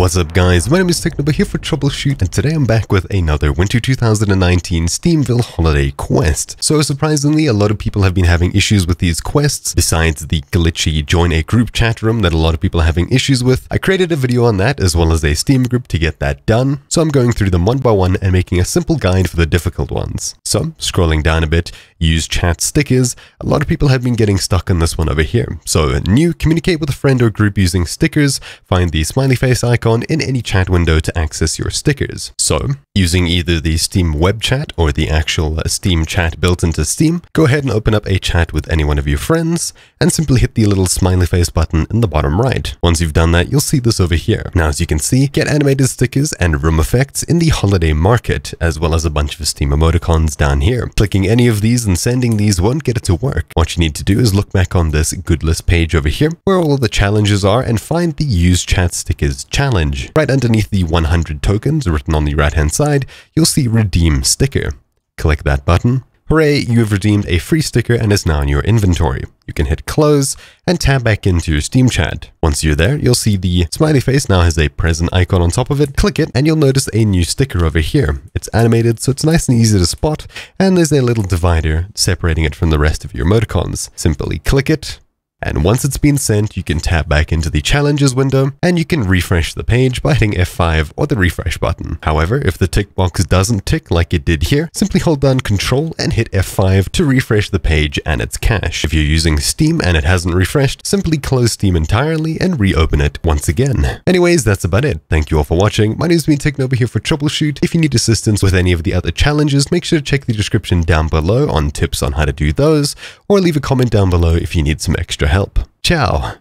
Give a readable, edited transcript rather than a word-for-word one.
What's up guys, my name is Technoba here for Troubleshoot, and today I'm back with another Winter 2019 Steamville Holiday Quest. So surprisingly, a lot of people have been having issues with these quests, besides the glitchy join a group chat room that a lot of people are having issues with. I created a video on that as well as a Steam group to get that done, so I'm going through them one by one and making a simple guide for the difficult ones. So scrolling down a bit, use chat stickers. A lot of people have been getting stuck on this one over here. So new, communicate with a friend or group using stickers, find the smiley face icon in any chat window to access your stickers. So, using either the Steam web chat or the actual Steam chat built into Steam, go ahead and open up a chat with any one of your friends and simply hit the little smiley face button in the bottom right. Once you've done that, you'll see this over here. Now, as you can see, get animated stickers and room effects in the holiday market, as well as a bunch of Steam emoticons down here. Clicking any of these and sending these won't get it to work. What you need to do is look back on this good list page over here where all the challenges are and find the use chat stickers challenge. Right underneath the 100 tokens written on the right hand side, you'll see redeem sticker. Click that button. Hooray, you have redeemed a free sticker and is now in your inventory. You can hit close and tab back into your Steam chat. Once you're there, you'll see the smiley face now has a present icon on top of it. Click it and you'll notice a new sticker over here. It's animated, so it's nice and easy to spot, and there's a little divider separating it from the rest of your emoticons. Simply click it. And once it's been sent, you can tap back into the challenges window and you can refresh the page by hitting F5 or the refresh button. However, if the tick box doesn't tick like it did here, simply hold down Control and hit F5 to refresh the page and its cache. If you're using Steam and it hasn't refreshed, simply close Steam entirely and reopen it once again. Anyways, that's about it. Thank you all for watching. My name is Technoba here for Troubleshoot. If you need assistance with any of the other challenges, make sure to check the description down below on tips on how to do those, or leave a comment down below if you need some extra help. Ciao.